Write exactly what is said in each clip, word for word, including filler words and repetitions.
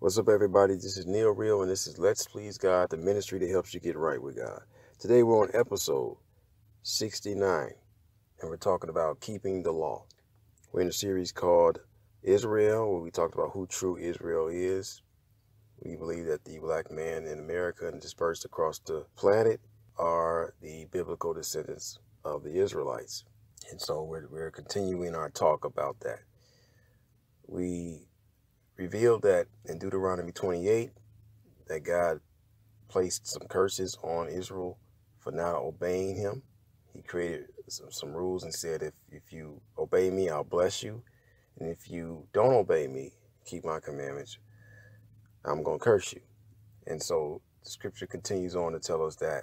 What's up, everybody? This is Neil Real, and this is Let's Please God, the ministry that helps you get right with God. Today we're on episode sixty-nine, and we're talking about keeping the law. We're in a series called Israel, where we talked about who true Israel is. We believe that the black man in America and dispersed across the planet are the biblical descendants of the Israelites. And so we're, we're continuing our talk about that. We revealed that in Deuteronomy twenty-eight, that God placed some curses on Israel for not obeying him. He created some, some rules and said, if, if you obey me, I'll bless you. And if you don't obey me, keep my commandments, I'm going to curse you. And so the scripture continues on to tell us that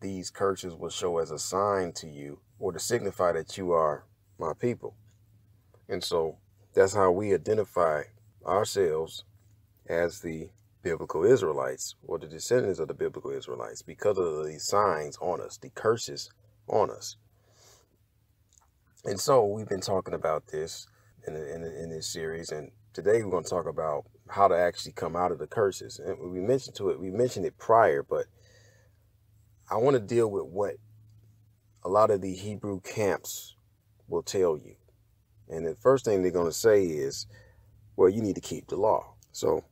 these curses will show as a sign to you, or to signify that you are my people. And so that's how we identify ourselves as the biblical Israelites, or the descendants of the biblical Israelites, because of the signs on us, the curses on us. And so we've been talking about this in, in, in this series, and today we're going to talk about how to actually come out of the curses. And we mentioned to it, we mentioned it prior, but I want to deal with what a lot of the Hebrew camps will tell you. And the first thing they're going to say is, well, you need to keep the law. So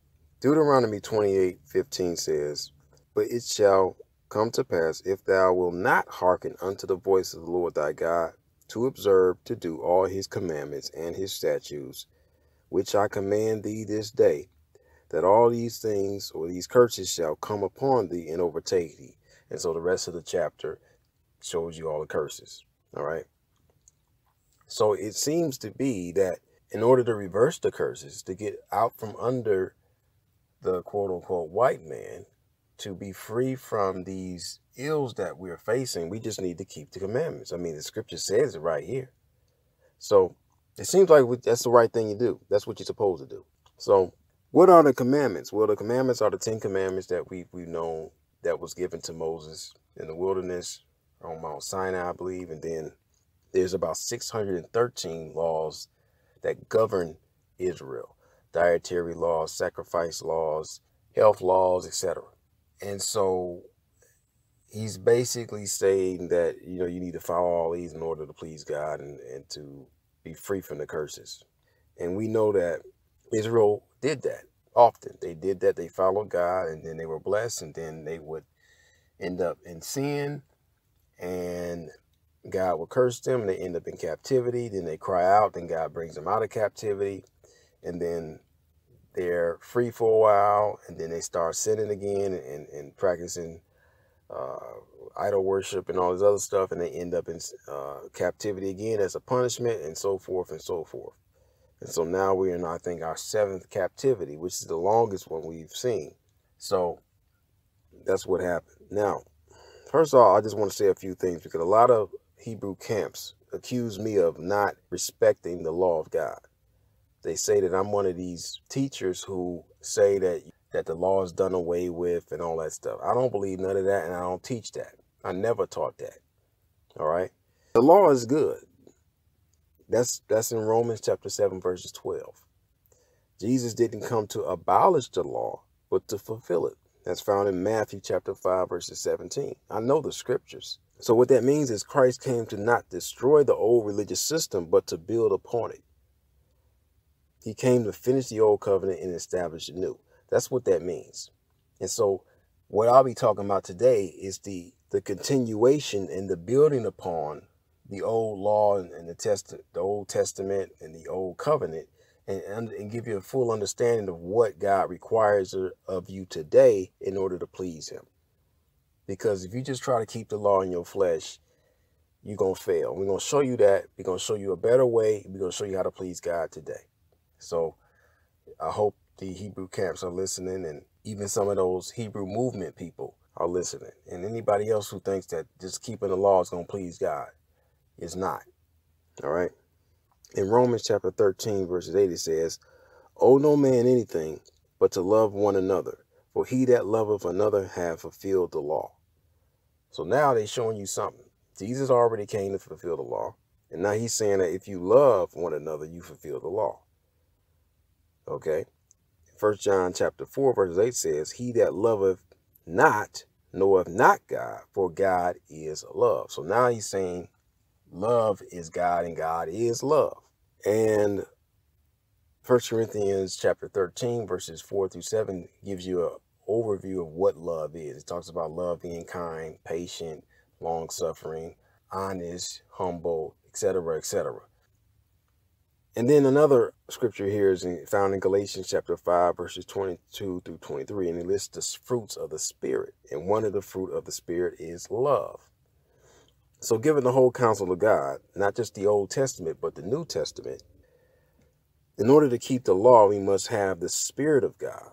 Deuteronomy twenty-eight fifteen says, but it shall come to pass, if thou wilt not hearken unto the voice of the Lord thy God, to observe to do all his commandments and his statutes, which I command thee this day, that all these things, or these curses, shall come upon thee and overtake thee. And so the rest of the chapter shows you all the curses. All right. So it seems to be that in order to reverse the curses, to get out from under the quote unquote white man, to be free from these ills that we're facing, we just need to keep the commandments. I mean, the scripture says it right here. So it seems like that's the right thing to do. That's what you're supposed to do. So what are the commandments? Well, the commandments are the Ten Commandments that we, we've known, that was given to Moses in the wilderness on Mount Sinai, I believe. And then there's about six hundred thirteen laws that govern Israel, dietary laws, sacrifice laws, health laws, et cetera. And so he's basically saying that, you know, you need to follow all these in order to please God and, and to be free from the curses. And we know that Israel did that often. They did that. They followed God, and then they were blessed, and then they would end up in sin, and God will curse them, and they end up in captivity. Then they cry out, then God brings them out of captivity, and then they're free for a while, and then they start sinning again and, and practicing uh, idol worship and all this other stuff, and they end up in uh, captivity again as a punishment, and so forth and so forth. And so now we're in, I think, our seventh captivity, which is the longest one we've seen. So that's what happened. Now, first of all, I just want to say a few things, because a lot of Hebrew camps accuse me of not respecting the law of God. They say that I'm one of these teachers who say that, that the law is done away with and all that stuff. I don't believe none of that, and I don't teach that. I never taught that. All right. The law is good. That's that's in Romans chapter seven, verses twelve. Jesus didn't come to abolish the law, but to fulfill it. That's found in Matthew chapter five, verses seventeen. I know the scriptures. So what that means is Christ came to not destroy the old religious system, but to build upon it. He came to finish the old covenant and establish the new. That's what that means. And so what I'll be talking about today is the, the continuation and the building upon the old law and the test, the Old Testament and the old covenant, and, and, and give you a full understanding of what God requires of you today in order to please him. Because if you just try to keep the law in your flesh, you're going to fail. We're going to show you that. We're going to show you a better way. We're going to show you how to please God today. So I hope the Hebrew camps are listening, and even some of those Hebrew movement people are listening. And anybody else who thinks that just keeping the law is going to please God, is not. All right. In Romans chapter thirteen, verses eight, it says, owe no man anything but to love one another, for he that loveth another hath fulfilled the law. So now they're showing you something. Jesus already came to fulfill the law. And now he's saying that if you love one another, you fulfill the law. Okay. First John chapter four, verse eight says, he that loveth not knoweth not God, for God is love. So now he's saying love is God and God is love. And First Corinthians chapter thirteen, verses four through seven gives you an overview of what love is. It talks about love being kind, patient, long-suffering, honest, humble, et cetera, et cetera. And then another scripture here is found in Galatians chapter five, verses twenty-two through twenty-three, and it lists the fruits of the Spirit. And one of the fruit of the Spirit is love. So given the whole counsel of God, not just the Old Testament, but the New Testament, in order to keep the law, we must have the Spirit of God.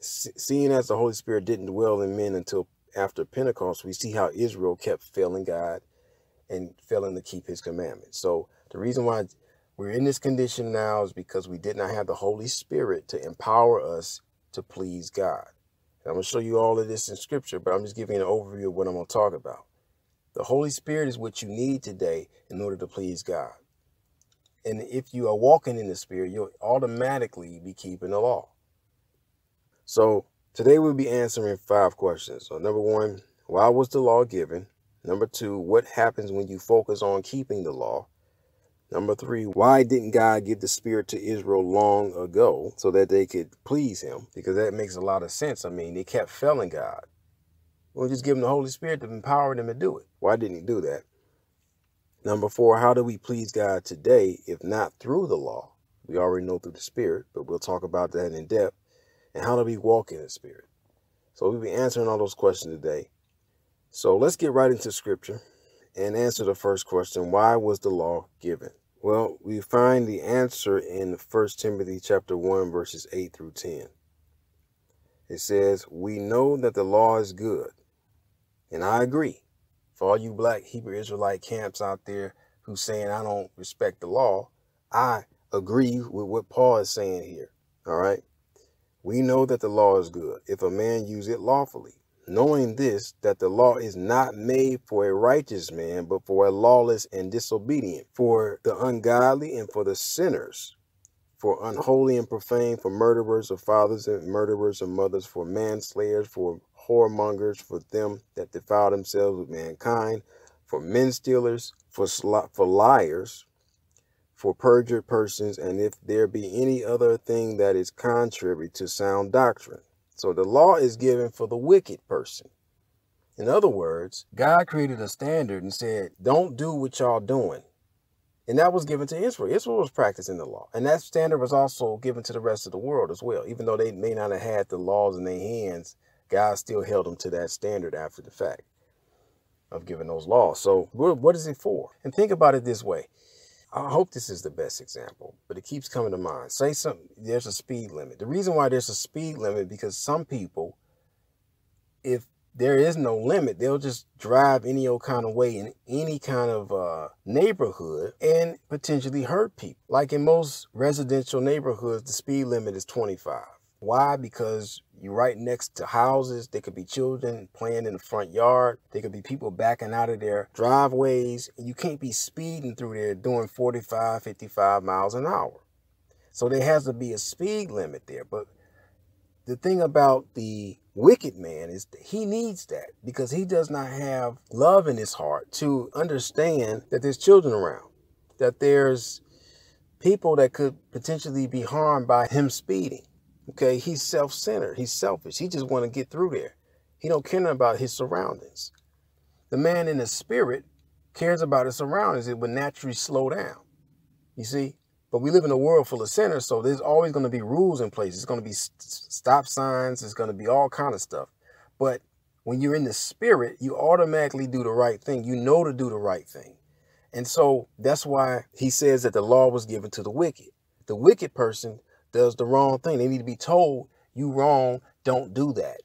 Seeing as the Holy Spirit didn't dwell in men until after Pentecost, we see how Israel kept failing God and failing to keep his commandments. So the reason why we're in this condition now is because we did not have the Holy Spirit to empower us to please God. And I'm going to show you all of this in scripture, but I'm just giving an overview of what I'm going to talk about. The Holy Spirit is what you need today in order to please God. And if you are walking in the Spirit, you'll automatically be keeping the law. So today we'll be answering five questions. So number one, why was the law given? Number two, what happens when you focus on keeping the law? Number three, why didn't God give the Spirit to Israel long ago so that they could please him? Because that makes a lot of sense. I mean, they kept failing God. Well, just give them the Holy Spirit to empower them to do it. Why didn't he do that? Number four, how do we please God today, if not through the law? We already know through the Spirit, but we'll talk about that in depth. And how do we walk in the Spirit? So we'll be answering all those questions today. So let's get right into scripture and answer the first question. Why was the law given? Well, we find the answer in First Timothy chapter one, verses eight through ten. It says, we know that the law is good. And I agree. For all you black Hebrew Israelite camps out there who's saying, I don't respect the law, I agree with what Paul is saying here. All right. We know that the law is good if a man use it lawfully, knowing this, that the law is not made for a righteous man, but for a lawless and disobedient, for the ungodly and for the sinners, for unholy and profane, for murderers of fathers and murderers of mothers, for manslayers, for whoremongers, for them that defile themselves with mankind, for men stealers, for, for liars, for perjured persons, and if there be any other thing that is contrary to sound doctrine. So the law is given for the wicked person. In other words, God created a standard and said, don't do what y'all doing. And that was given to Israel. Israel was practicing the law. And that standard was also given to the rest of the world as well. Even though they may not have had the laws in their hands, God still held them to that standard after the fact of giving those laws. So what is it for? And think about it this way. I hope this is the best example, but it keeps coming to mind. Say something, there's a speed limit. The reason why there's a speed limit, because some people, if there is no limit, they'll just drive any old kind of way in any kind of uh, neighborhood and potentially hurt people. Like in most residential neighborhoods, the speed limit is twenty-five. Why? Because you're right next to houses. There could be children playing in the front yard. There could be people backing out of their driveways. And you can't be speeding through there doing forty-five, fifty-five miles an hour. So there has to be a speed limit there. But the thing about the wicked man is that he needs that because he does not have love in his heart to understand that there's children around, that there's people that could potentially be harmed by him speeding. Okay, he's self-centered. He's selfish. He just want to get through there. He don't care about his surroundings. The man in the Spirit cares about his surroundings. It would naturally slow down. You see, but we live in a world full of sinners, so there's always going to be rules in place. It's going to be stop signs. It's going to be all kind of stuff. But when you're in the Spirit, you automatically do the right thing. You know to do the right thing. And so that's why he says that the law was given to the wicked. The wicked person does the wrong thing. They need to be told, you wrong, don't do that.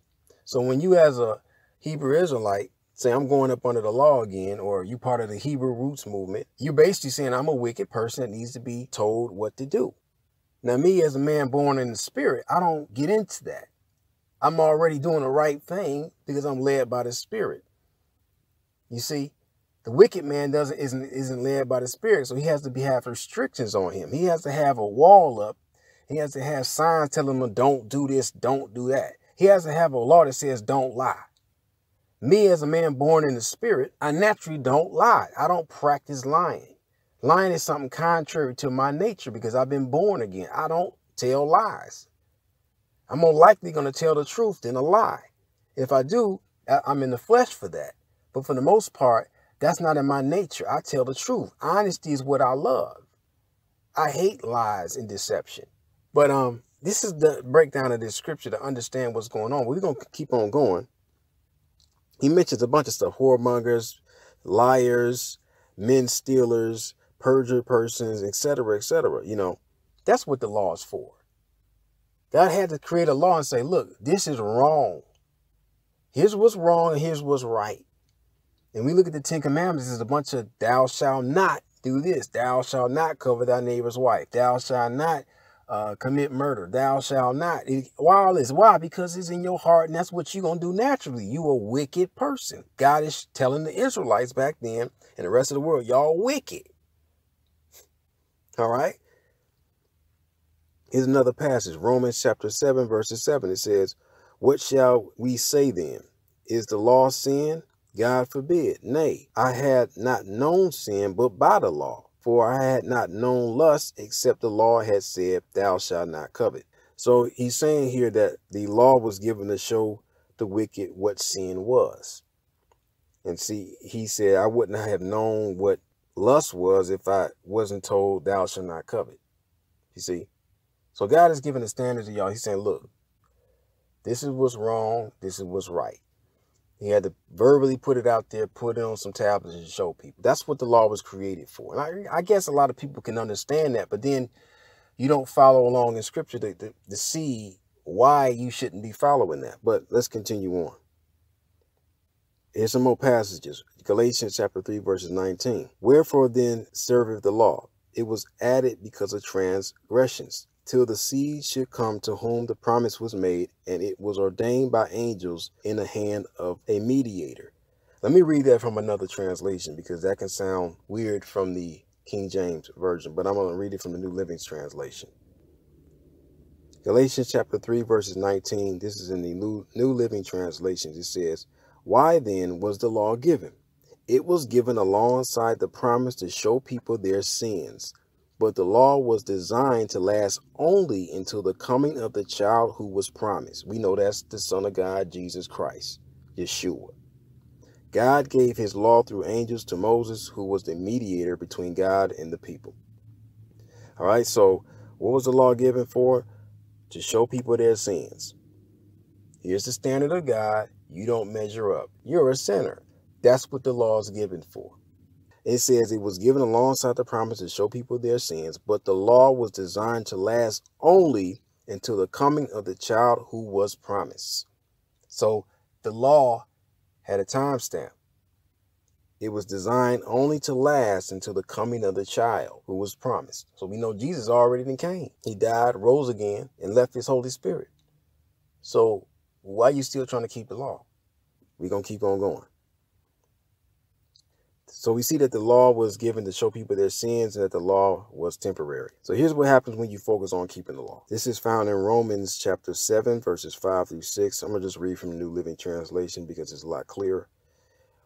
So when you as a Hebrew Israelite say, I'm going up under the law again, or you part of the Hebrew Roots movement, you're basically saying I'm a wicked person that needs to be told what to do. Now me as a man born in the Spirit, I don't get into that. I'm already doing the right thing because I'm led by the Spirit. You see, the wicked man doesn't isn't, isn't led by the Spirit, so he has to be have restrictions on him. He has to have a wall up He has to have signs telling them, don't do this, don't do that. He has to have a law that says, don't lie. Me, as a man born in the spirit, I naturally don't lie. I don't practice lying. Lying is something contrary to my nature because I've been born again. I don't tell lies. I'm more likely going to tell the truth than a lie. If I do, I'm in the flesh for that. But for the most part, that's not in my nature. I tell the truth. Honesty is what I love. I hate lies and deception. But um, this is the breakdown of this scripture to understand what's going on. We're going to keep on going. He mentions a bunch of stuff: whoremongers, liars, men stealers, perjured persons, et cetera, et cetera. You know, that's what the law is for. God had to create a law and say, look, this is wrong. Here's what's wrong and here's what's right. And we look at the Ten Commandments, there's a bunch of thou shalt not do this. Thou shalt not covet thy neighbor's wife. Thou shalt not uh, commit murder. Thou shalt not. Why all this? Why? Because it's in your heart and that's what you're going to do naturally. You a wicked person. God is telling the Israelites back then and the rest of the world, y'all wicked. All right. Here's another passage, Romans chapter seven, verses seven. It says, what shall we say then? Is the law sin? God forbid. Nay, I had not known sin, but by the law, for I had not known lust, except the law had said, thou shalt not covet. So he's saying here that the law was given to show the wicked what sin was. And see, he said, I wouldn't have known what lust was if I wasn't told thou shalt not covet. You see, so God is giving the standards to y'all. He's saying, look, this is what's wrong. This is what's right. He had to verbally put it out there, put it on some tablets and show people. That's what the law was created for. And I, I guess a lot of people can understand that, but then you don't follow along in scripture to, to, to see why you shouldn't be following that. But let's continue on. Here's some more passages. Galatians chapter three, verses nineteen. Wherefore then serveth the law? It was added because of transgressions, till the seed should come to whom the promise was made, and it was ordained by angels in the hand of a mediator. Let me read that from another translation because that can sound weird from the King James Version, but I'm going to read it from the New Living Translation. Galatians chapter three, verses nineteen. This is in the New, New Living Translation. It says, why then was the law given? It was given alongside the promise to show people their sins. But the law was designed to last only until the coming of the child who was promised. We know that's the Son of God, Jesus Christ, Yeshua. God gave his law through angels to Moses, who was the mediator between God and the people. All right, so what was the law given for? To show people their sins. Here's the standard of God. You don't measure up. You're a sinner. That's what the law is given for. It says it was given alongside the promise to show people their sins, but the law was designed to last only until the coming of the child who was promised. So the law had a time stamp. It was designed only to last until the coming of the child who was promised. So we know Jesus already then came. He died, rose again, and left his Holy Spirit. So why are you still trying to keep the law? We're going to keep on going. So we see that the law was given to show people their sins and that the law was temporary. So here's what happens when you focus on keeping the law. This is found in Romans chapter seven, verses five through six. I'm going to just read from the New Living Translation because it's a lot clearer.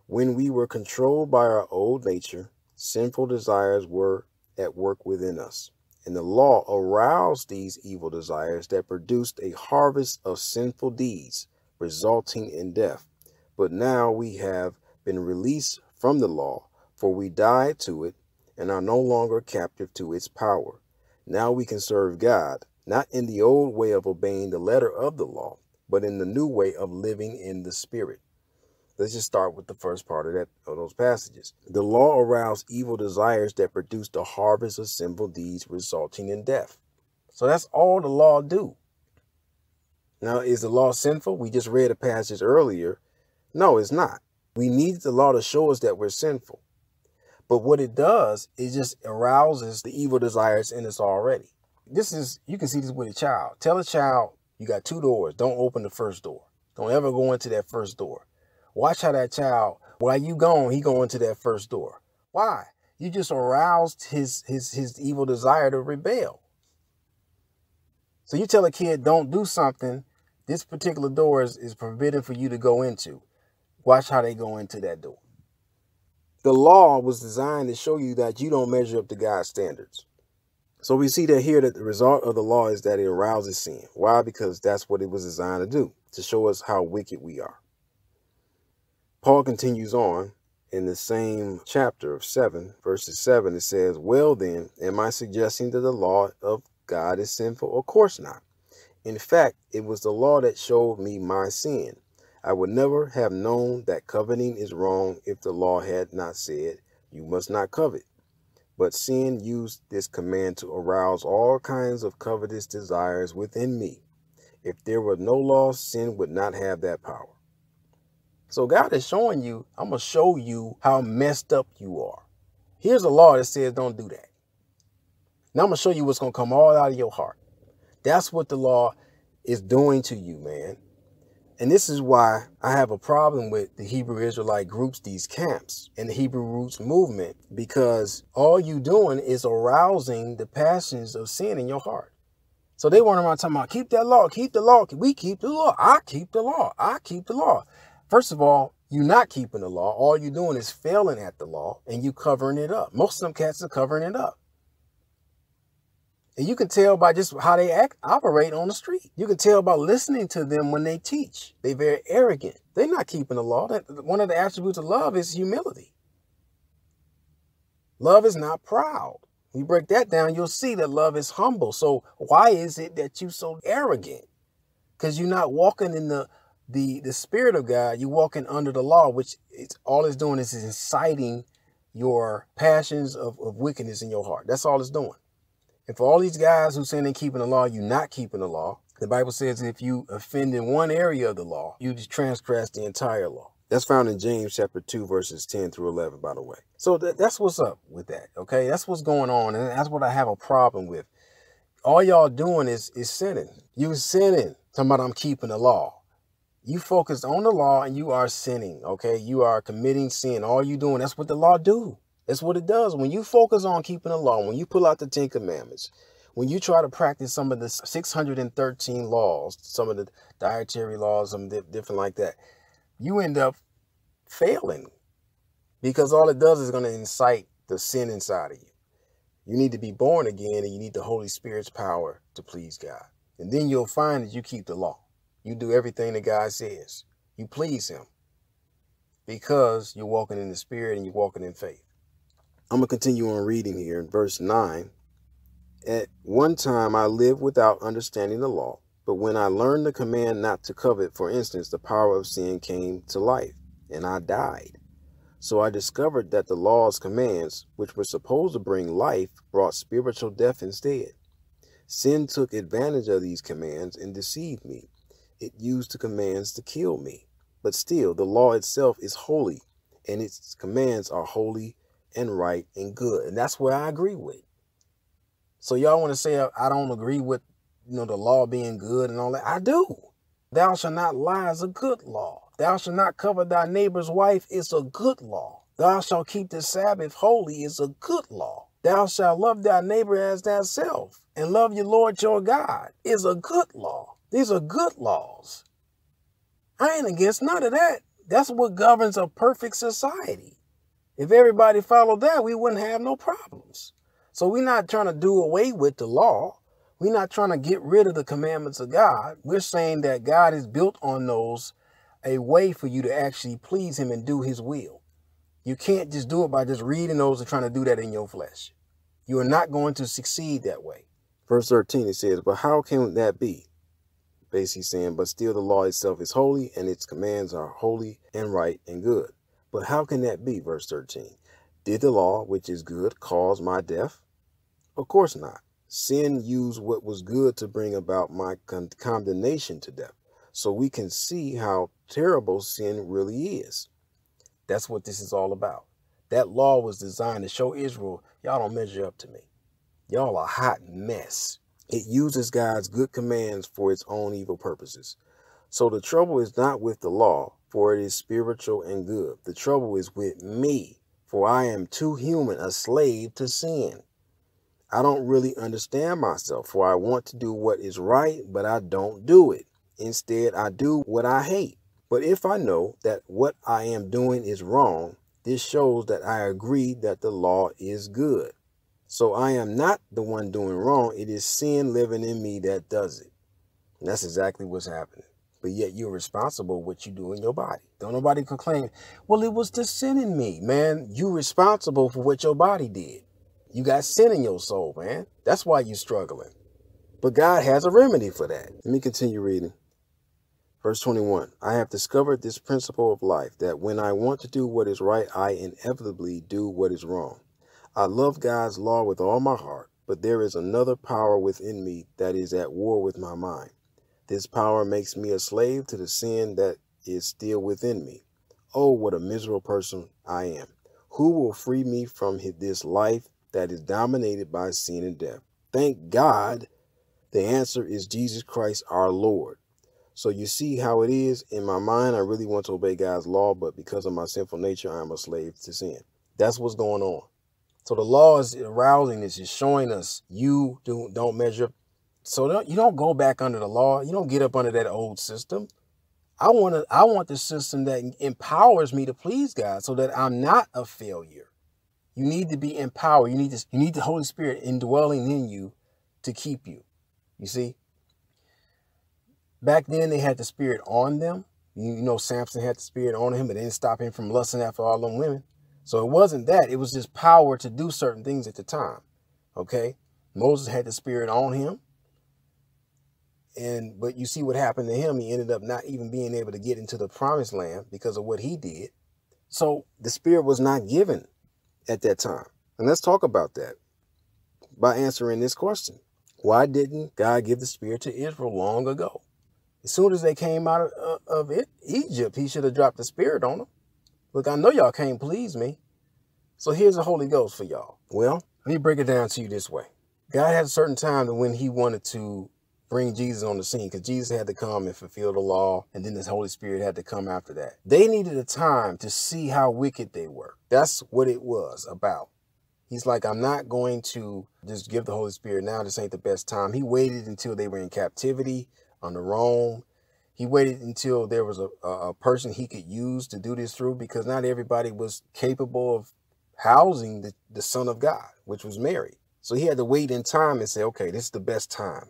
When we were controlled by our old nature, sinful desires were at work within us. And the law aroused these evil desires that produced a harvest of sinful deeds, resulting in death. But now we have been released from the law, for we died to it and are no longer captive to its power. Now we can serve God, not in the old way of obeying the letter of the law, but in the new way of living in the spirit. Let's just start with the first part of that of those passages. The law aroused evil desires that produced a harvest of sinful deeds resulting in death. So that's all the law do. Now, is the law sinful? We just read a passage earlier. No, it's not. We need the law to show us that we're sinful. But what it does is just arouses the evil desires in us already. This is, you can see this with a child. Tell a child, you got two doors. Don't open the first door. Don't ever go into that first door. Watch how that child, while you gone, he go into that first door. Why? You just aroused his, his, his evil desire to rebel. So you tell a kid, don't do something. This particular door is, is forbidden for you to go into. Watch how they go into that door. The law was designed to show you that you don't measure up to God's standards. So we see that here that the result of the law is that it arouses sin. Why? Because that's what it was designed to do, to show us how wicked we are. Paul continues on in the same chapter of seven, verses seven. It says, well, then, am I suggesting that the law of God is sinful? Of course not. In fact, it was the law that showed me my sin. I would never have known that coveting is wrong if the law had not said, you must not covet. But sin used this command to arouse all kinds of covetous desires within me. If there were no law, sin would not have that power. So God is showing you, I'm going to show you how messed up you are. Here's a law that says don't do that. Now I'm going to show you what's going to come all out of your heart. That's what the law is doing to you, man. And this is why I have a problem with the Hebrew Israelite groups, these camps, and the Hebrew Roots movement, because all you doing is arousing the passions of sin in your heart. So they went around talking about, keep that law, keep the law, we keep the law, I keep the law, I keep the law. First of all, you're not keeping the law. All you're doing is failing at the law, and you covering it up. Most of them cats are covering it up. And you can tell by just how they act, operate on the street. You can tell by listening to them when they teach. They're very arrogant. They're not keeping the law. One of the attributes of love is humility. Love is not proud. When you break that down, you'll see that love is humble. So why is it that you're so arrogant? Because you're not walking in the, the, the spirit of God. You're walking under the law, which it's, all it's doing is inciting your passions of, of wickedness in your heart. That's all it's doing. And for all these guys who saying they're keeping the law, you're not keeping the law. The Bible says if you offend in one area of the law, you just transgress the entire law. That's found in James chapter two, verses ten through eleven, by the way. So th that's what's up with that. OK, that's what's going on. And that's what I have a problem with. All y'all doing is, is sinning. You sinning. Talking about I'm keeping the law. You focused on the law and you are sinning. OK, you are committing sin. All you doing, that's what the law do. That's what it does. When you focus on keeping the law, when you pull out the Ten Commandments, when you try to practice some of the six hundred thirteen laws, some of the dietary laws, some different like that, you end up failing because all it does is going to incite the sin inside of you. You need to be born again and you need the Holy Spirit's power to please God. And then you'll find that you keep the law. You do everything that God says. You please him because you're walking in the Spirit and you're walking in faith. I'm going to continue on reading here in verse nine. At one time I lived without understanding the law, but when I learned the command not to covet, for instance, the power of sin came to life and I died. So I discovered that the law's commands, which were supposed to bring life, brought spiritual death instead. Sin took advantage of these commands and deceived me. It used the commands to kill me, but still the law itself is holy and its commands are holy and right and good. And that's where I agree with. So y'all want to say, I don't agree with, you know, the law being good and all that. I do. Thou shalt not lie is a good law. Thou shalt not cover thy neighbor's wife is a good law. Thou shalt keep the Sabbath holy is a good law. Thou shalt love thy neighbor as thyself and love your Lord your God is a good law. These are good laws. I ain't against none of that. That's what governs a perfect society. If everybody followed that, we wouldn't have no problems. So we're not trying to do away with the law. We're not trying to get rid of the commandments of God. We're saying that God has built on those a way for you to actually please him and do his will. You can't just do it by just reading those and trying to do that in your flesh. You are not going to succeed that way. Verse thirteen, it says, but how can that be? Basically saying, but still the law itself is holy and its commands are holy and right and good. But how can that be? Verse thirteen. Did the law, which is good, cause my death? Of course not. Sin used what was good to bring about my con condemnation to death. So we can see how terrible sin really is. That's what this is all about. That law was designed to show Israel, y'all don't measure up to me. Y'all a hot mess. It uses God's good commands for its own evil purposes. So the trouble is not with the law, for it is spiritual and good. The trouble is with me, for I am too human, a slave to sin. I don't really understand myself, for I want to do what is right, but I don't do it. Instead, I do what I hate. But if I know that what I am doing is wrong, this shows that I agree that the law is good. So I am not the one doing wrong. It is sin living in me that does it. And that's exactly what's happening. But yet you're responsible for what you do in your body. Don't nobody complain, well, it was the sin in me, man. You're responsible for what your body did. You got sin in your soul, man. That's why you're struggling. But God has a remedy for that. Let me continue reading. Verse twenty-one, I have discovered this principle of life, that when I want to do what is right, I inevitably do what is wrong. I love God's law with all my heart, but there is another power within me that is at war with my mind. This power makes me a slave to the sin that is still within me. Oh, what a miserable person I am. Who will free me from this life that is dominated by sin and death? Thank God, the answer is Jesus Christ, our Lord. So you see how it is. In my mind, I really want to obey God's law, but because of my sinful nature, I am a slave to sin. That's what's going on. So the law is arousing this, is showing us you do, don't measure up. So don't, you don't go back under the law. You don't get up under that old system. I want to, I want the system that empowers me to please God so that I'm not a failure. You need to be empowered. You need this, you need the Holy Spirit indwelling in you to keep you. You see, back then they had the Spirit on them. You know, Samson had the Spirit on him, but it didn't stop him from lusting after all them women. So it wasn't that. It was just power to do certain things at the time. Okay. Moses had the Spirit on him. And but you see what happened to him. He ended up not even being able to get into the promised land because of what he did. So the Spirit was not given at that time. And let's talk about that by answering this question. Why didn't God give the Spirit to Israel long ago? As soon as they came out of, uh, of it, Egypt, he should have dropped the Spirit on them. Look, I know y'all can't please me. So here's the Holy Ghost for y'all. Well, let me break it down to you this way. God had a certain time to when he wanted to bring Jesus on the scene, because Jesus had to come and fulfill the law, and then the Holy Spirit had to come after that. They needed a time to see how wicked they were. That's what it was about. He's like, I'm not going to just give the Holy Spirit now. This ain't the best time. He waited until they were in captivity under Rome. He waited until there was a, a person he could use to do this through, because not everybody was capable of housing the, the Son of God, which was Mary. So he had to wait in time and say, okay, this is the best time.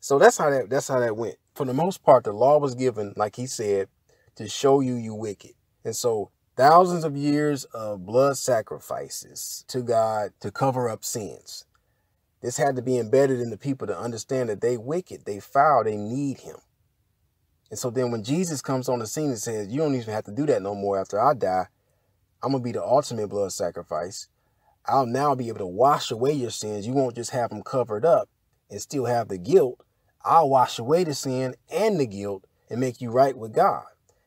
So that's how that that's how that went. For the most part, the law was given, like he said, to show you you wicked. And so thousands of years of blood sacrifices to God to cover up sins. This had to be embedded in the people to understand that they wicked, they foul, they need him. And so then when Jesus comes on the scene and says, you don't even have to do that no more. After I die, I'm going to be the ultimate blood sacrifice. I'll now be able to wash away your sins. You won't just have them covered up and still have the guilt. I'll wash away the sin and the guilt and make you right with God.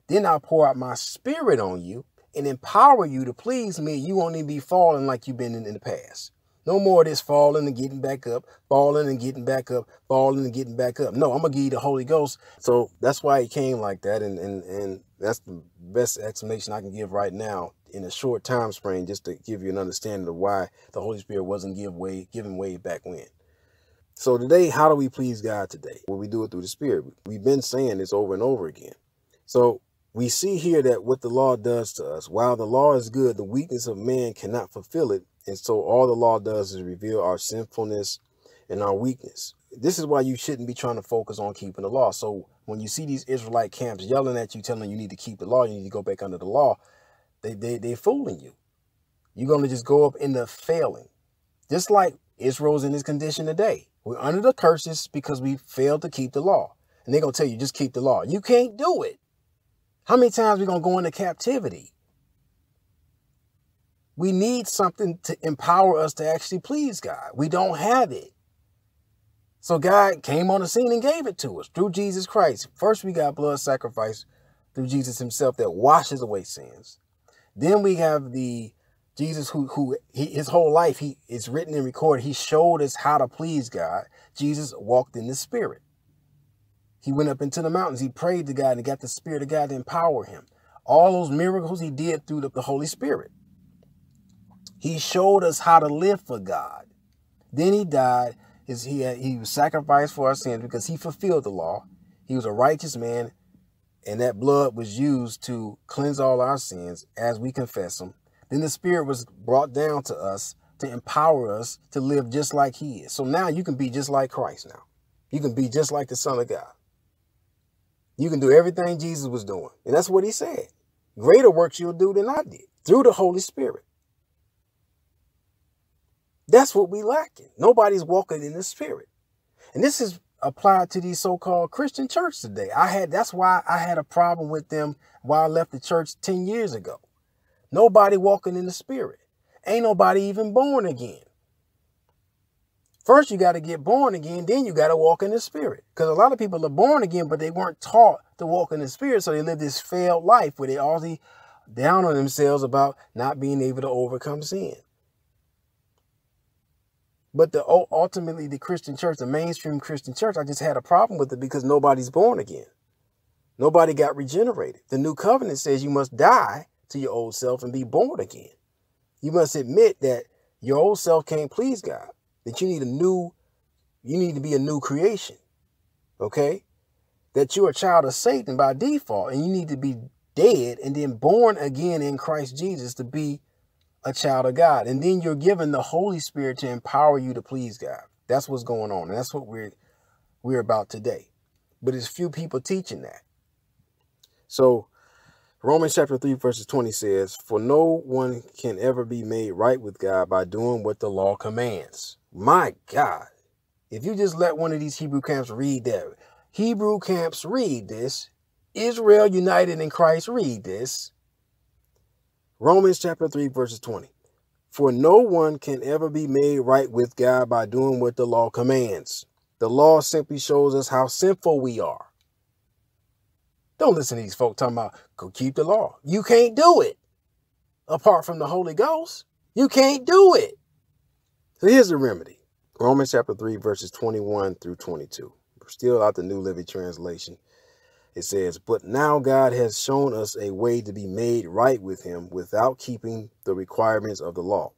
Then I'll pour out my Spirit on you and empower you to please me. You won't even be falling like you've been in, in the past. No more of this falling and getting back up, falling and getting back up, falling and getting back up. No, I'm going to give you the Holy Ghost. So that's why he came like that. And, and, and that's the best explanation I can give right now in a short time frame, just to give you an understanding of why the Holy Spirit wasn't give way, given way back when. So today, how do we please God today? Well, we do it through the Spirit. We've been saying this over and over again. So we see here that what the law does to us, while the law is good, the weakness of man cannot fulfill it. And so all the law does is reveal our sinfulness and our weakness. This is why you shouldn't be trying to focus on keeping the law. So when you see these Israelite camps yelling at you, telling you need to keep the law, you need to go back under the law, they, they, they're fooling you. You're going to just go up in the failing. Just like Israel's in this condition today. We're under the curses because we failed to keep the law. And they're going to tell you, just keep the law. You can't do it. How many times are we going to go into captivity? We need something to empower us to actually please God. We don't have it. So God came on the scene and gave it to us through Jesus Christ. First, we got blood sacrifice through Jesus himself that washes away sins. Then we have the Jesus who, who he, his whole life, he is written and recorded. He showed us how to please God. Jesus walked in the Spirit. He went up into the mountains. He prayed to God and got the Spirit of God to empower him. All those miracles he did through the, the Holy Spirit. He showed us how to live for God. Then he died. His, he, had, he was sacrificed for our sins because he fulfilled the law. He was a righteous man, and that blood was used to cleanse all our sins as we confess them. Then the Spirit was brought down to us to empower us to live just like he is. So now you can be just like Christ now. You can be just like the Son of God. You can do everything Jesus was doing. And that's what he said. Greater works you'll do than I did through the Holy Spirit. That's what we lacking. Nobody's walking in the Spirit. And this is applied to these so-called Christian church today. I had, that's why I had a problem with them while I left the church ten years ago. Nobody walking in the Spirit. Ain't nobody even born again. First, you got to get born again. Then you got to walk in the Spirit, because a lot of people are born again, but they weren't taught to walk in the Spirit. So they live this failed life where they always down on themselves about not being able to overcome sin. But the ultimately the Christian church, the mainstream Christian church, I just had a problem with it because nobody's born again. Nobody got regenerated. The new covenant says you must die to your old self and be born again. You must admit that your old self can't please God, that you need a new, you need to be a new creation. Okay? That you're a child of Satan by default, and you need to be dead and then born again in Christ Jesus to be a child of God. And then you're given the Holy Spirit to empower you to please God. That's what's going on. And that's what we're, we're about today. But there's few people teaching that. So Romans chapter three, verses twenty says, for no one can ever be made right with God by doing what the law commands. My God, if you just let one of these Hebrew camps read that, Hebrew camps read this, Israel united in Christ read this, Romans chapter three, verses twenty, for no one can ever be made right with God by doing what the law commands. The law simply shows us how sinful we are. Don't listen to these folk talking about, go keep the law. You can't do it apart from the Holy Ghost. You can't do it. So here's the remedy. Romans chapter three, verses twenty-one through twenty-two. We're still out the New Living Translation. It says, but now God has shown us a way to be made right with him without keeping the requirements of the law,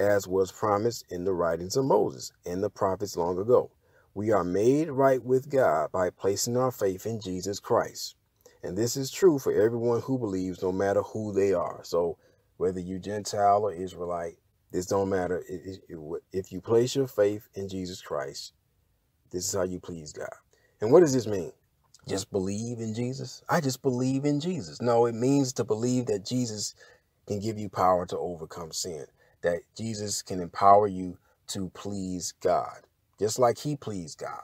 as was promised in the writings of Moses and the prophets long ago. We are made right with God by placing our faith in Jesus Christ. And this is true for everyone who believes, no matter who they are. So whether you Gentile or Israelite, this don't matter. It, it, it, if you place your faith in Jesus Christ, this is how you please God. And what does this mean? Just believe in Jesus? I just believe in Jesus. No, it means to believe that Jesus can give you power to overcome sin, that Jesus can empower you to please God, just like he pleased God.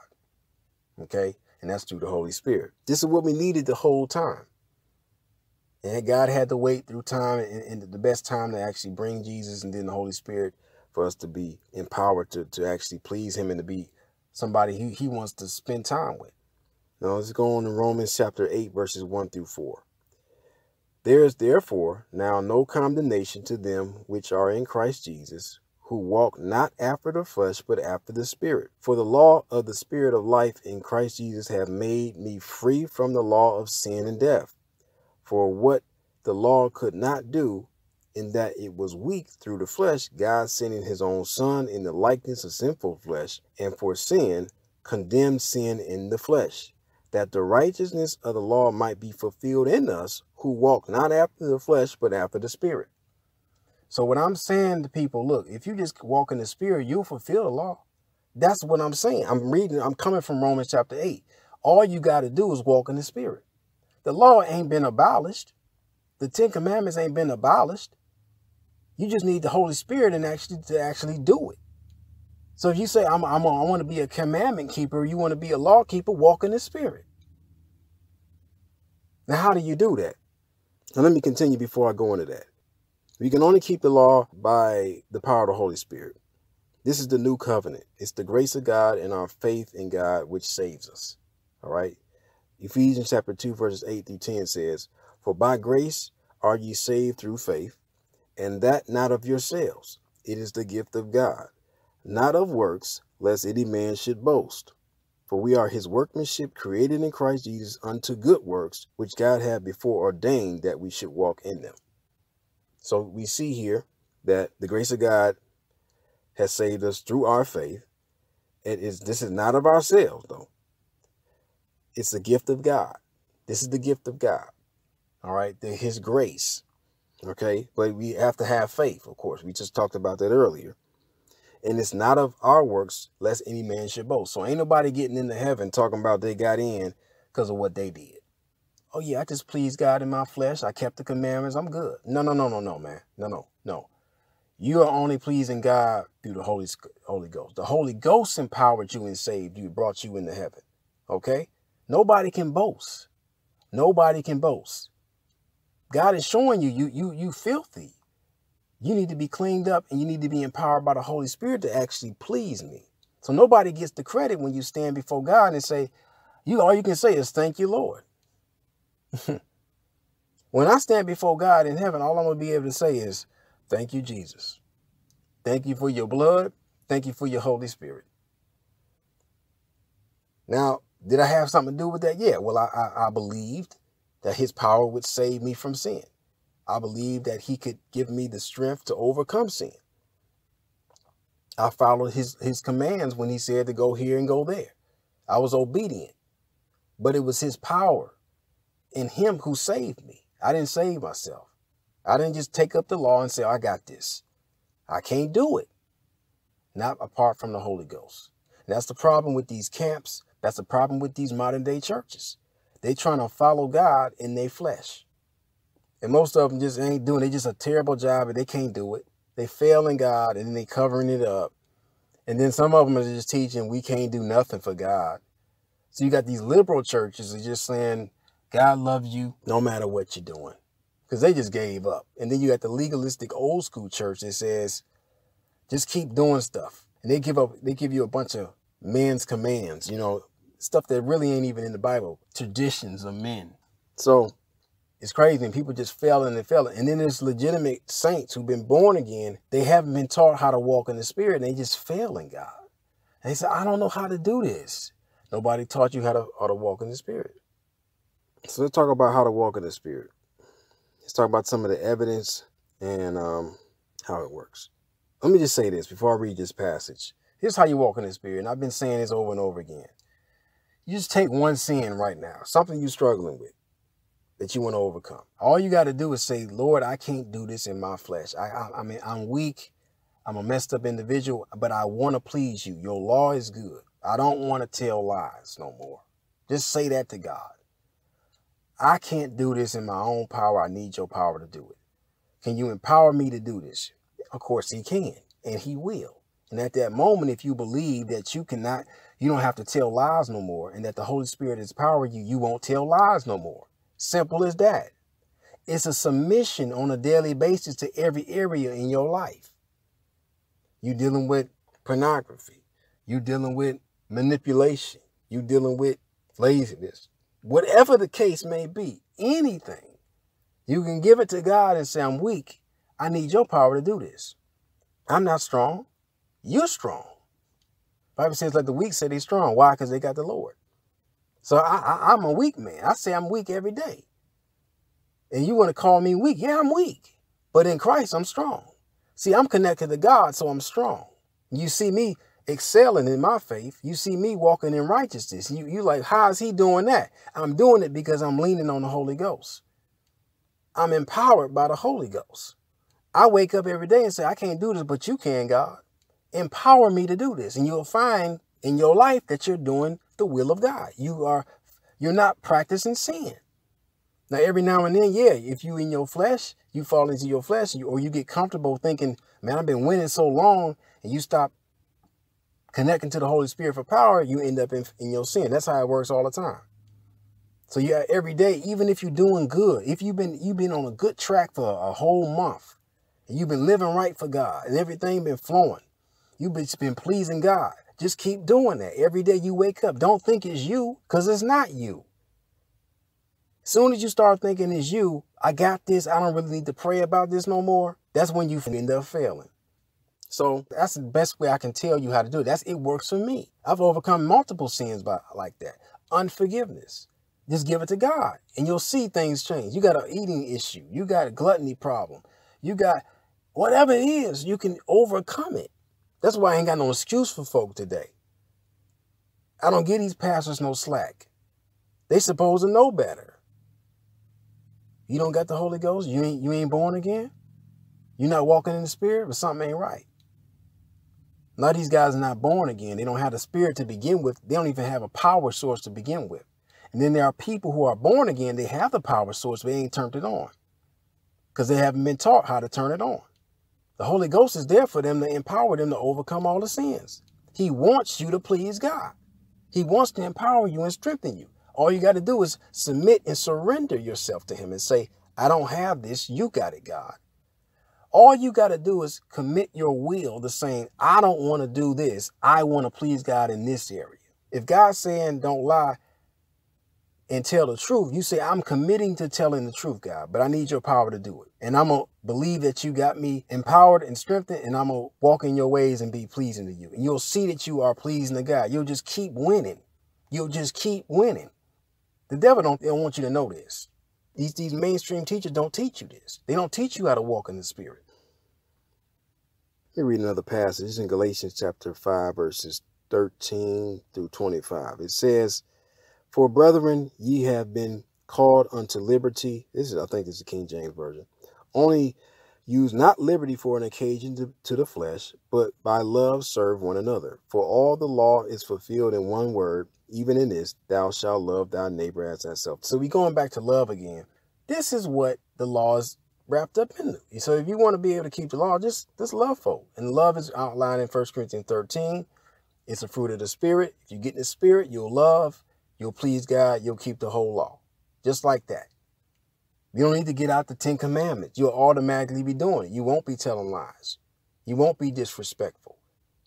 Okay? And that's through the Holy Spirit. This is what we needed the whole time. And God had to wait through time and, and the best time to actually bring Jesus and then the Holy Spirit for us to be empowered to, to actually please him and to be somebody he, he wants to spend time with. Now let's go on to Romans chapter eight, verses one through four. There is therefore now no condemnation to them which are in Christ Jesus, who walk not after the flesh, but after the Spirit. For the law of the Spirit of life in Christ Jesus have made me free from the law of sin and death. For what the law could not do, in that it was weak through the flesh, God sending his own Son in the likeness of sinful flesh, and for sin, condemned sin in the flesh, that the righteousness of the law might be fulfilled in us, who walk not after the flesh, but after the Spirit. So what I'm saying to people, look, if you just walk in the Spirit, you'll fulfill the law. That's what I'm saying. I'm reading, I'm coming from Romans chapter eight. All you got to do is walk in the Spirit. The law ain't been abolished. The Ten Commandments ain't been abolished. You just need the Holy Spirit and actually to actually do it. So if you say, I'm, I'm, I want to be a commandment keeper, you want to be a law keeper, walk in the Spirit. Now, how do you do that? Now, let me continue before I go into that. We can only keep the law by the power of the Holy Spirit. This is the new covenant. It's the grace of God and our faith in God, which saves us. All right. Ephesians chapter two, verses eight through ten says, for by grace are ye saved through faith, and that not of yourselves. It is the gift of God, not of works, lest any man should boast. For we are his workmanship, created in Christ Jesus unto good works, which God had before ordained that we should walk in them. So we see here that the grace of God has saved us through our faith. It is, this is not of ourselves, though. It's the gift of God. This is the gift of God. All right. The, his grace. OK, but we have to have faith. Of course, we just talked about that earlier. And it's not of our works, lest any man should boast. So ain't nobody getting into heaven talking about they got in because of what they did. Oh, yeah, I just pleased God in my flesh. I kept the commandments. I'm good. No, no, no, no, no, man. No, no, no. You are only pleasing God through the Holy, Holy Ghost. The Holy Ghost empowered you and saved you, brought you into heaven. OK, nobody can boast. Nobody can boast. God is showing you, you, you, you filthy. You need to be cleaned up and you need to be empowered by the Holy Spirit to actually please me. So nobody gets the credit when you stand before God and say, you, all you can say is thank you, Lord. When I stand before God in heaven, all I'm going to be able to say is thank you, Jesus. Thank you for your blood. Thank you for your Holy Spirit. Now, did I have something to do with that? Yeah. Well, I, I, I believed that his power would save me from sin. I believed that he could give me the strength to overcome sin. I followed his, his commands when he said to go here and go there. I was obedient, but it was his power in him who saved me. I didn't save myself. I didn't just take up the law and say, I got this. I can't do it. Not apart from the Holy Ghost. And that's the problem with these camps. That's the problem with these modern day churches. They're trying to follow God in their flesh. And most of them just ain't doing it. They just a terrible job and they can't do it. They fail in God and then they covering it up. And then some of them are just teaching we can't do nothing for God. So you got these liberal churches that are just saying God loves you no matter what you're doing because they just gave up. And then you got the legalistic old school church that says just keep doing stuff. And they give up. They give you a bunch of men's commands, you know, stuff that really ain't even in the Bible. Traditions of men. So it's crazy and people just fell and they fell. And then there's legitimate saints who've been born again. They haven't been taught how to walk in the spirit and they just fail in God. And they say, I don't know how to do this. Nobody taught you how to, how to walk in the spirit. So let's talk about how to walk in the spirit. Let's talk about some of the evidence and um, how it works. Let me just say this before I read this passage. Here's how you walk in the spirit. And I've been saying this over and over again. You just take one sin right now, something you're struggling with, that you want to overcome. All you got to do is say, Lord, I can't do this in my flesh. I, I, I mean, I'm weak. I'm a messed up individual, but I want to please you. Your law is good. I don't want to tell lies no more. Just say that to God. I can't do this in my own power. I need your power to do it. Can you empower me to do this? Of course he can and he will. And at that moment, if you believe that you cannot, you don't have to tell lies no more and that the Holy Spirit is empowering you, you won't tell lies no more. Simple as that. It's a submission on a daily basis to every area in your life. You're dealing with pornography. You're dealing with manipulation. You're dealing with laziness. Whatever the case may be, anything, you can give it to God and say, I'm weak. I need your power to do this. I'm not strong. You're strong. The Bible says, let the weak say they're strong. Why? Because they got the Lord. So I, I, I'm a weak man. I say I'm weak every day. And you want to call me weak? Yeah, I'm weak. But in Christ, I'm strong. See, I'm connected to God, so I'm strong. You see me excelling in my faith. You see me walking in righteousness. You, you like, how is he doing that? I'm doing it because I'm leaning on the Holy Ghost. I'm empowered by the Holy Ghost. I wake up every day and say, I can't do this, but you can, God. Empower me to do this. And you'll find in your life that you're doing the will of God. You are, you're not practicing sin. Now, every now and then, yeah, if you in your flesh, you fall into your flesh you, or you get comfortable thinking, man, I've been winning so long and you stop connecting to the Holy Spirit for power, you end up in, in your sin. That's how it works all the time. So yeah, every day, even if you're doing good, if you've been, you've been on a good track for a, a whole month and you've been living right for God and everything been flowing, you've been, been pleasing God. Just keep doing that. Every day you wake up, don't think it's you because it's not you. As soon as you start thinking it's you, I got this. I don't really need to pray about this no more. That's when you end up failing. So that's the best way I can tell you how to do it. That's, it works for me. I've overcome multiple sins by like that. Unforgiveness. Just give it to God and you'll see things change. You got an eating issue. You got a gluttony problem. You got whatever it is, you can overcome it. That's why I ain't got no excuse for folk today. I don't give these pastors no slack. They supposed to know better. You don't got the Holy Ghost? You ain't, you ain't born again? You're not walking in the Spirit? But something ain't right. A lot of these guys are not born again. They don't have the Spirit to begin with. They don't even have a power source to begin with. And then there are people who are born again. They have the power source, but they ain't turned it on because they haven't been taught how to turn it on. The Holy Ghost is there for them to empower them to overcome all the sins. He wants you to please God. He wants to empower you and strengthen you. All you got to do is submit and surrender yourself to him and say, I don't have this. You got it, God. All you got to do is commit your will to saying, I don't want to do this. I want to please God in this area. If God's saying don't lie and tell the truth, you say, I'm committing to telling the truth, God, but I need your power to do it. And I'm going to believe that you got me empowered and strengthened, and I'm going to walk in your ways and be pleasing to you. And you'll see that you are pleasing to God. You'll just keep winning. You'll just keep winning. The devil don't, don't want you to know this. These, these mainstream teachers don't teach you this. They don't teach you how to walk in the Spirit. Let me read another passage. It's in Galatians chapter five, verses thirteen through twenty-five. It says, for brethren, ye have been called unto liberty. This is, I think this is the King James Version. Only use not liberty for an occasion to, to the flesh, but by love serve one another. For all the law is fulfilled in one word, even in this, thou shalt love thy neighbor as thyself. So we're going back to love again. This is what the law is wrapped up in. So if you want to be able to keep the law, just, just love folk. And love is outlined in First Corinthians thirteen. It's a fruit of the Spirit. If you get in the Spirit, you'll love. You'll please God. You'll keep the whole law. Just like that. You don't need to get out the Ten Commandments. You'll automatically be doing it. You won't be telling lies. You won't be disrespectful.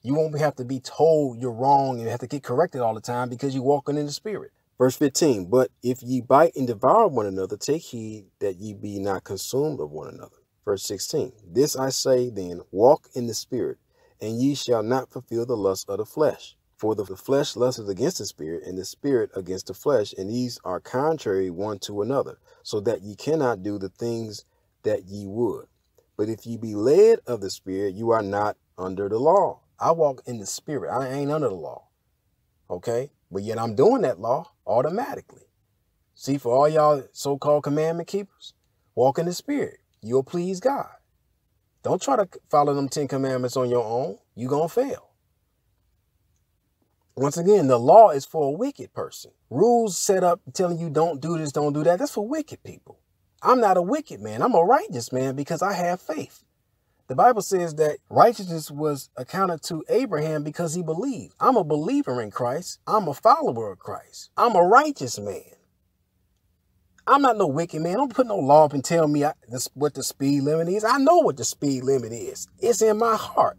You won't have to be told you're wrong and have to get corrected all the time because you're walking in the Spirit. Verse fifteen, but if ye bite and devour one another, take heed that ye be not consumed of one another. Verse sixteen, this I say then, walk in the Spirit, and ye shall not fulfill the lust of the flesh. For the flesh lusteth against the Spirit, and the Spirit against the flesh, and these are contrary one to another, so that ye cannot do the things that ye would. But if ye be led of the Spirit, you are not under the law. I walk in the Spirit. I ain't under the law. Okay? But yet I'm doing that law automatically. See, for all y'all so-called commandment keepers, walk in the Spirit. You'll please God. Don't try to follow them Ten Commandments on your own. You're going to fail. Once again, the law is for a wicked person. Rules set up telling you don't do this, don't do that. That's for wicked people. I'm not a wicked man. I'm a righteous man because I have faith. The Bible says that righteousness was accounted to Abraham because he believed. I'm a believer in Christ. I'm a follower of Christ. I'm a righteous man. I'm not no wicked man. Don't put no law up and tell me I, this, what the speed limit is. I know what the speed limit is. It's in my heart.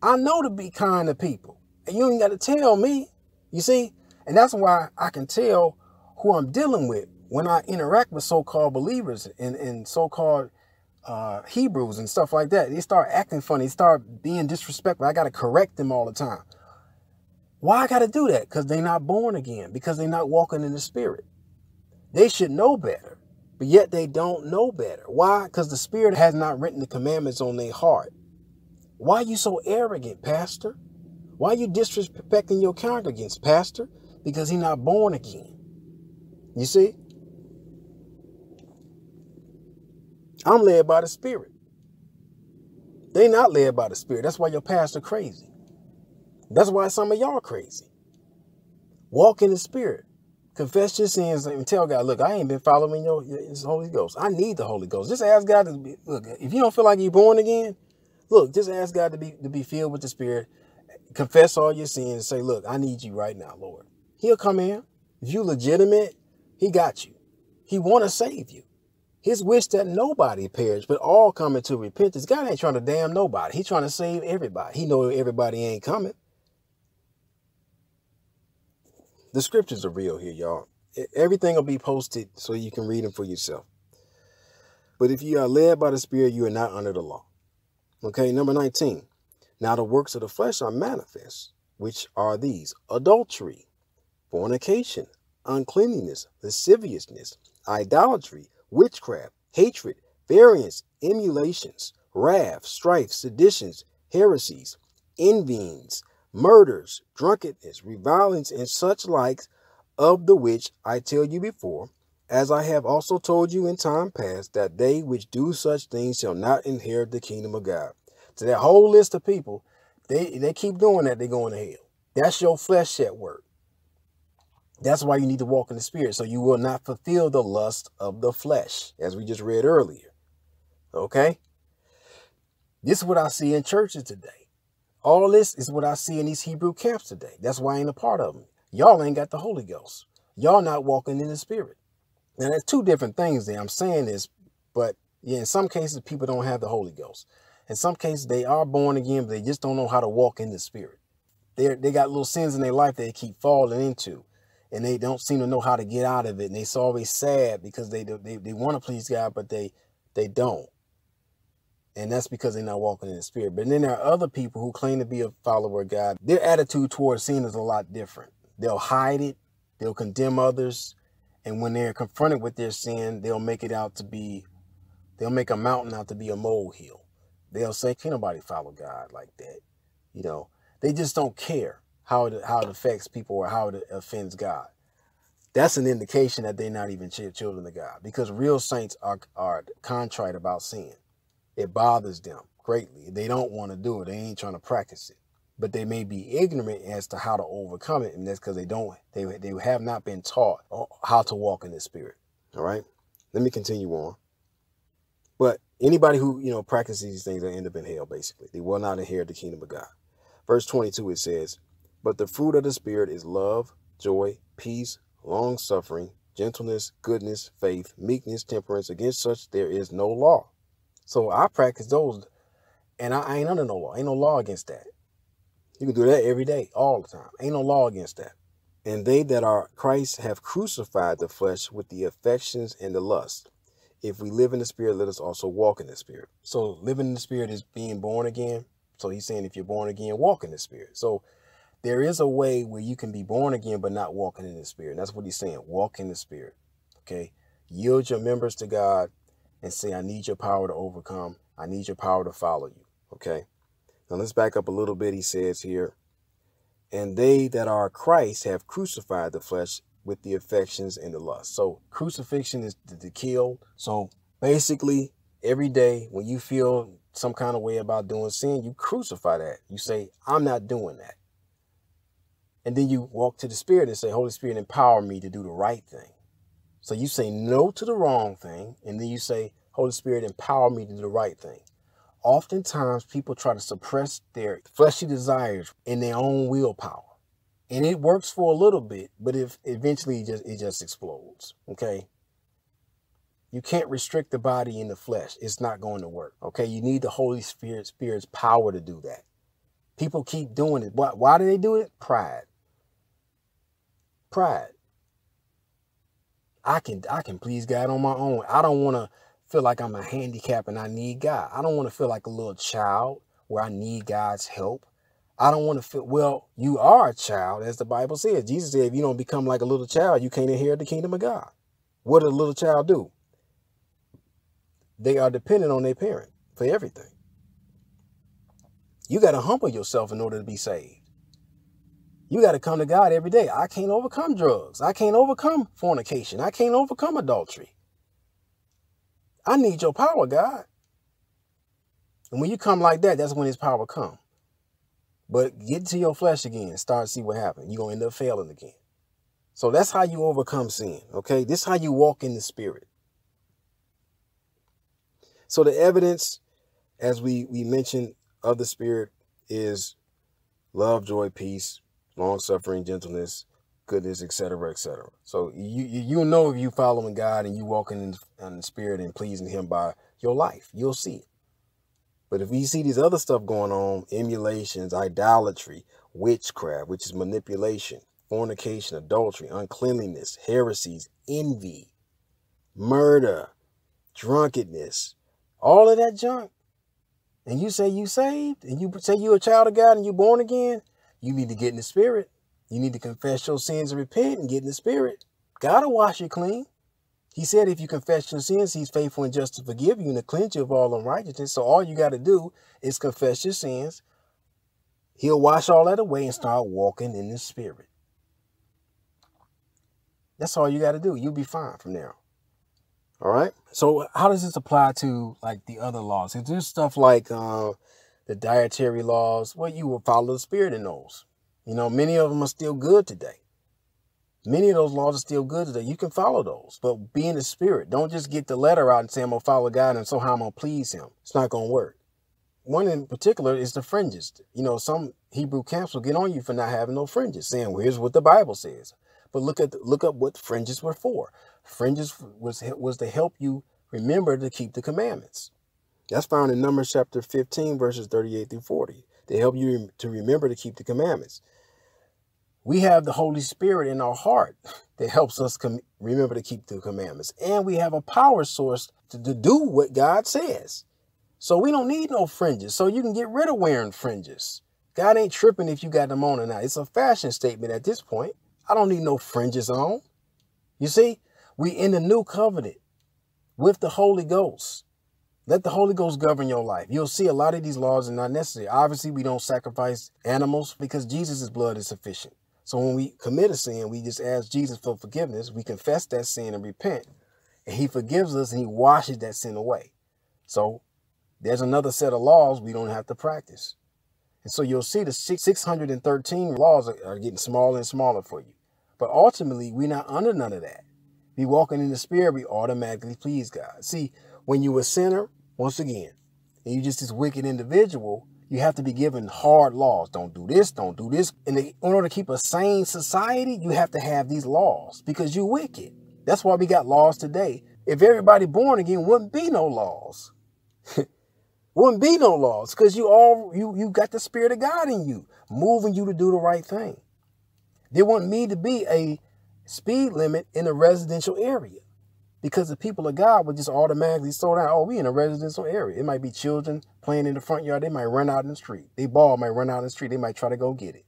I know to be kind to people. And you ain't got to tell me, you see, and that's why I can tell who I'm dealing with when I interact with so-called believers and, and so-called uh, Hebrews and stuff like that. They start acting funny, start being disrespectful. I got to correct them all the time. Why I got to do that? Because they're not born again, because they're not walking in the Spirit. They should know better, but yet they don't know better. Why? Because the Spirit has not written the commandments on their heart. Why are you so arrogant, Pastor? Why are you disrespecting your congregants, Pastor? Because he's not born again. You see? I'm led by the Spirit. They're not led by the Spirit. That's why your pastor crazy. That's why some of y'all crazy. Walk in the Spirit. Confess your sins and tell God, look, I ain't been following your, your Holy Ghost. I need the Holy Ghost. Just ask God to be, look, if you don't feel like you're born again, look, just ask God to be, to be filled with the Spirit. Confess all your sins and say, look, I need you right now, Lord. He'll come in. If you legitimate, he got you. He want to save you. His wish that nobody perish, but all come into repentance. God ain't trying to damn nobody. He's trying to save everybody. He know everybody ain't coming. The scriptures are real here, y'all. Everything will be posted so you can read them for yourself. But if you are led by the Spirit, you are not under the law. Okay, number nineteen. Now the works of the flesh are manifest, which are these: adultery, fornication, uncleanliness, lasciviousness, idolatry, witchcraft, hatred, variance, emulations, wrath, strife, seditions, heresies, envyings, murders, drunkenness, revilings, and such likes, of the which I tell you before, as I have also told you in time past, that they which do such things shall not inherit the kingdom of God. So that whole list of people, they, they keep doing that, they're going to hell. That's your flesh at work. That's why you need to walk in the Spirit, so you will not fulfill the lust of the flesh, as we just read earlier. Okay? This is what I see in churches today. All this is what I see in these Hebrew camps today. That's why I ain't a part of them. Y'all ain't got the Holy Ghost. Y'all not walking in the Spirit. Now, that's two different things there. I'm saying this, but yeah, in some cases, people don't have the Holy Ghost. In some cases, they are born again, but they just don't know how to walk in the Spirit. They they got little sins in their life they keep falling into, and they don't seem to know how to get out of it. And they're always sad because they they, they want to please God, but they they don't. And that's because they're not walking in the Spirit. But then there are other people who claim to be a follower of God. Their attitude towards sin is a lot different. They'll hide it. They'll condemn others. And when they're confronted with their sin, they'll make it out to be, they'll make a mountain out to be a molehill. They'll say, can't nobody follow God like that. You know, they just don't care how it, how it affects people or how it offends God. That's an indication that they're not even children of God, because real saints are, are contrite about sin. It bothers them greatly. They don't want to do it. They ain't trying to practice it. But they may be ignorant as to how to overcome it. And that's because they don't, they, they have not been taught how to walk in the Spirit. All right. Let me continue on. But anybody who, you know, practices these things, they end up in hell, basically. They will not inherit the kingdom of God. Verse twenty-two, it says, but the fruit of the Spirit is love, joy, peace, long suffering, gentleness, goodness, faith, meekness, temperance. Against such there is no law. So I practice those, and I, I ain't under no law. Ain't no law against that. You can do that every day, all the time. Ain't no law against that. And they that are Christ have crucified the flesh with the affections and the lust. If we live in the Spirit, let us also walk in the Spirit. So living in the Spirit is being born again. So he's saying, if you're born again, walk in the Spirit. So there is a way where you can be born again, but not walking in the Spirit. And that's what he's saying. Walk in the Spirit. Okay. Yield your members to God and say, I need your power to overcome. I need your power to follow you. Okay. Now let's back up a little bit. He says here, and they that are Christ have crucified the flesh with the affections and the lust. So crucifixion is to, to kill. So basically every day when you feel some kind of way about doing sin, you crucify that. You say, I'm not doing that. And then you walk to the Spirit and say, Holy Spirit, empower me to do the right thing. So you say no to the wrong thing. And then you say, Holy Spirit, empower me to do the right thing. Oftentimes people try to suppress their fleshly desires in their own willpower. And it works for a little bit, but if eventually it just, it just explodes. Okay. You can't restrict the body in the flesh. It's not going to work. Okay. You need the Holy Spirit, Spirit's power to do that. People keep doing it. Why, why do they do it? Pride. Pride. I can, I can please God on my own. I don't want to feel like I'm a handicap and I need God. I don't want to feel like a little child where I need God's help. I don't want to feel, well, you are a child, as the Bible says. Jesus said, if you don't become like a little child, you can't inherit the kingdom of God. What did a little child do? They are dependent on their parent for everything. You got to humble yourself in order to be saved. You got to come to God every day. I can't overcome drugs. I can't overcome fornication. I can't overcome adultery. I need your power, God. And when you come like that, that's when his power comes. But get into your flesh again and start to see what happens. You're going to end up failing again. So that's how you overcome sin. Okay. This is how you walk in the Spirit. So the evidence, as we, we mentioned, of the Spirit is love, joy, peace, long suffering, gentleness, goodness, et cetera, et cetera. So you, you, you know, if you following God and you walking in, in the Spirit and pleasing him by your life, you'll see it. But if you see these other stuff going on, emulations, idolatry, witchcraft, which is manipulation, fornication, adultery, uncleanliness, heresies, envy, murder, drunkenness, all of that junk, and you say you saved and you say you're a child of God and you're born again, you need to get in the Spirit. You need to confess your sins and repent and get in the Spirit. God will wash you clean. He said, if you confess your sins, he's faithful and just to forgive you and to cleanse you of all unrighteousness. So all you got to do is confess your sins, He'll wash all that away and start walking in the Spirit. That's all you got to do. You'll be fine from there. All right. So how does this apply to like the other laws? Is there stuff like uh, the dietary laws? Well, you will follow the Spirit in those. You know, many of them are still good today. Many of those laws are still good today. You can follow those, but be in the Spirit. Don't just get the letter out and say, I'm going to follow God and somehow I'm going to please him. It's not going to work. One in particular is the fringes. You know, some Hebrew camps will get on you for not having no fringes, saying, well, here's what the Bible says. But look at look up what fringes were for. Fringes was, was to help you remember to keep the commandments. That's found in Numbers chapter fifteen, verses thirty-eight through forty. They help you to remember to keep the commandments. We have the Holy Spirit in our heart that helps us com remember to keep the commandments. And we have a power source to, to do what God says. So we don't need no fringes. So you can get rid of wearing fringes. God ain't tripping if you got them on or not. It's a fashion statement at this point. I don't need no fringes on. You see, we in the new covenant with the Holy Ghost. Let the Holy Ghost govern your life. You'll see a lot of these laws are not necessary. Obviously, we don't sacrifice animals because Jesus' blood is sufficient. So when we commit a sin, we just ask Jesus for forgiveness. We confess that sin and repent. And he forgives us and he washes that sin away. So there's another set of laws we don't have to practice. And so you'll see the six hundred thirteen laws are, are getting smaller and smaller for you. But ultimately, we're not under none of that. Be walking in the Spirit, we automatically please God. See, when you're a sinner, once again, and you're just this wicked individual, you have to be given hard laws. Don't do this, don't do this. And in order to keep a sane society, you have to have these laws because you're wicked. That's why we got laws today. If everybody born again, wouldn't be no laws. Wouldn't be no laws because you all you, you got the Spirit of God in you, moving you to do the right thing. There wouldn't need to be a speed limit in a residential area. Because the people of God would just automatically slow down. Oh, we in a residential area. It might be children playing in the front yard. They might run out in the street. They ball might run out in the street. They might try to go get it.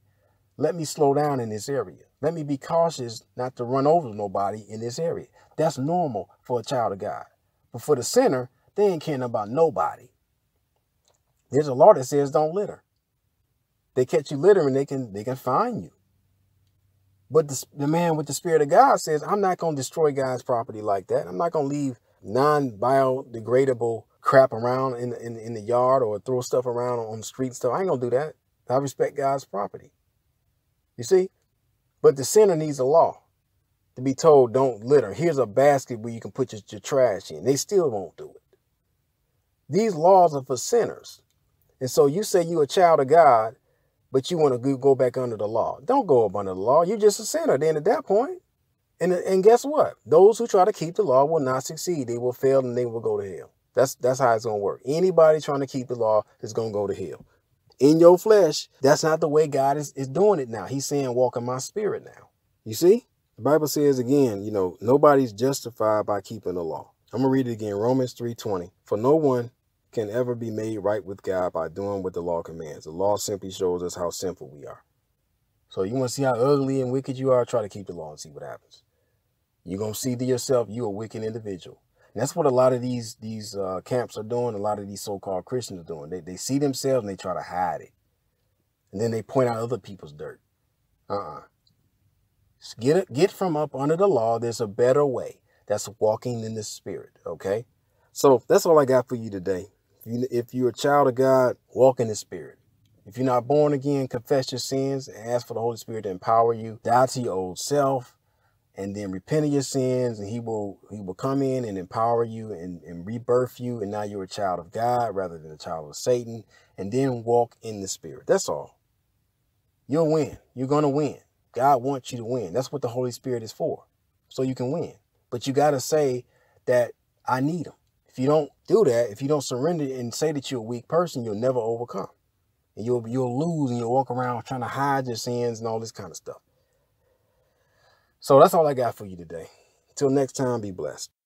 Let me slow down in this area. Let me be cautious not to run over nobody in this area. That's normal for a child of God. But for the sinner, they ain't caring about nobody. There's a law that says don't litter. They catch you littering, they can they can fine you. But the, the man with the Spirit of God says, I'm not going to destroy God's property like that. I'm not going to leave non-biodegradable crap around in, in, in the yard or throw stuff around on the street and stuff. I ain't going to do that. I respect God's property. You see? But the sinner needs a law to be told, don't litter. Here's a basket where you can put your, your trash in. They still won't do it. These laws are for sinners. And so you say you're a child of God, but you want to go back under the law. Don't go up under the law. You're just a sinner then at that point. And, and guess what? Those who try to keep the law will not succeed. They will fail and they will go to hell. That's, that's how it's going to work. Anybody trying to keep the law is going to go to hell. In your flesh, that's not the way God is, is doing it now. He's saying, walk in my Spirit now. You see? The Bible says again, you know, nobody's justified by keeping the law. I'm going to read it again. Romans three twenty. For no one can ever be made right with God by doing what the law commands. The law simply shows us how sinful we are. So you want to see how ugly and wicked you are? Try to keep the law and see what happens. You're going to see to yourself you're a wicked individual. And that's what a lot of these these uh, camps are doing. A lot of these so-called Christians are doing. They, they see themselves and they try to hide it. And then they point out other people's dirt. Uh-uh. Get, get from up under the law. There's a better way. That's walking in the Spirit, okay? So that's all I got for you today. If you're a child of God, walk in the Spirit. If you're not born again, confess your sins and ask for the Holy Spirit to empower you. Die to your old self and then repent of your sins, and he will he will come in and empower you and, and rebirth you. And now you're a child of God rather than a child of Satan, and then walk in the Spirit. That's all. You'll win. You're going to win. God wants you to win. That's what the Holy Spirit is for. So you can win. But you got to say that I need him. If you don't do that, if you don't surrender and say that you're a weak person, you'll never overcome, and you'll you'll lose, and you'll walk around trying to hide your sins and all this kind of stuff. So that's all I got for you today. Till next time, be blessed.